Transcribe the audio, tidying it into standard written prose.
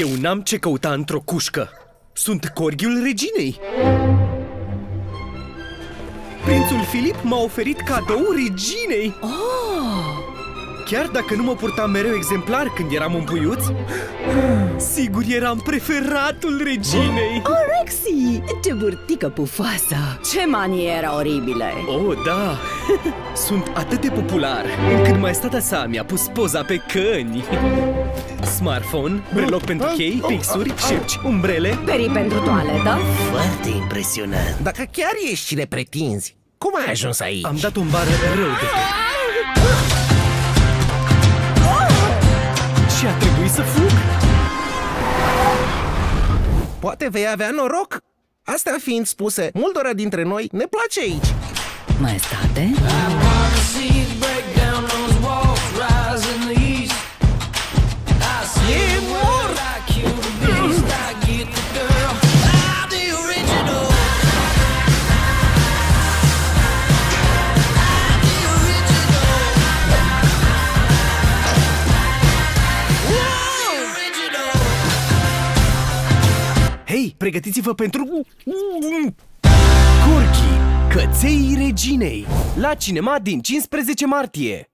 Eu n-am ce căuta într-o cușcă. Sunt corghiul reginei. Prințul Filip m-a oferit cadou reginei. Oh! Chiar dacă nu mă purtam mereu exemplar când eram un puiuț, sigur eram preferatul reginei. Oh, Rexy! Ce burtică pufoasă! Ce manieră oribile! Oh, da! Sunt atât de popular încât maestatea sa mi-a pus poza pe căni. Smartphone, breloc pentru chei, pixuri, șerci, umbrele, perii pentru toaletă. Foarte impresionant! Dacă chiar ești cine pretinzi, cum ai ajuns aici? Am dat un bară rău de tot. Și a trebuit să fug. Poate vei avea noroc. Astea fiind spuse, multora dintre noi ne place aici. Maestate? E mort! Hei, pregătiți-vă pentru... Corgi, Cățeii Reginei, la cinema din 15 martie.